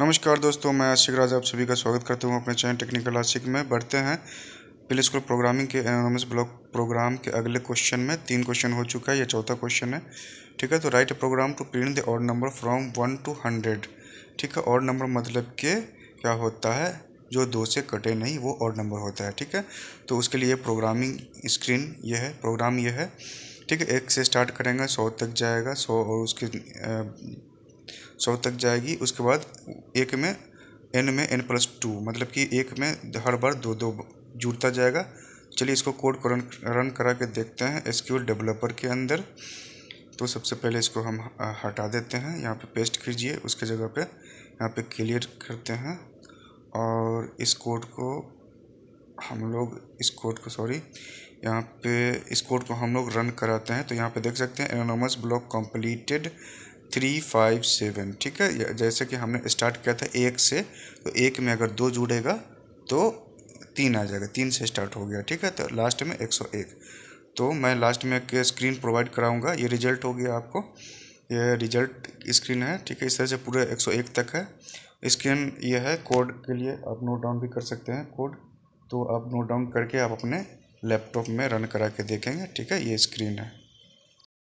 नमस्कार दोस्तों, मैं आशिक राजा आप सभी का स्वागत करता हूं अपने चैनल टेक्निकल आशिक में। बढ़ते हैं PL/SQL प्रोग्रामिंग के एनोनिमस ब्लॉक प्रोग्राम के अगले क्वेश्चन में। 3 क्वेश्चन हो चुका है, यह चौथा क्वेश्चन है। ठीक है, तो write program to print the odd number from 1 to 100। ठीक है, ऑड नंबर मतलब के क्या होता है, जो 2 से कटे नहीं वो ऑड नंबर होता है। ठीक है, तो उसके लिए प्रोग्रामिंग स्क्रीन यह है, प्रोग्राम यह है। ठीक है, 1 से स्टार्ट करेंगे, 100 तक जाएगा, 100 और उसके 100 तक जाएगी। उसके बाद एक में n+2 मतलब कि एक में हर बार 2-2 जुड़ता जाएगा। चलिए इसको कोड को रन करा के देखते हैं एसक्यूएल डेवलपर के अंदर। तो सबसे पहले इसको हम हटा देते हैं, यहाँ पे पेस्ट कीजिए, उसके जगह पे यहाँ पे क्लियर करते हैं। और इस कोड को हम लोग इस कोड को हम लोग रन कराते हैं। तो यहाँ पे देख सकते हैं एनोनिमस ब्लॉक कम्प्लीटेड 357। ठीक है, जैसे कि हमने स्टार्ट किया था 1 से, तो 1 में अगर 2 जुड़ेगा तो 3 आ जाएगा, 3 से स्टार्ट हो गया। ठीक है, तो लास्ट में 101। तो मैं लास्ट में एक स्क्रीन प्रोवाइड कराऊंगा। ये रिजल्ट हो गया, आपको ये रिजल्ट स्क्रीन है। ठीक है, इस तरह से पूरे 101 तक है स्क्रीन। ये है कोड के लिए, आप नोट डाउन भी कर सकते हैं कोड। तो आप नोट डाउन करके आप अपने लैपटॉप में रन करा के देखेंगे। ठीक है, ये स्क्रीन है।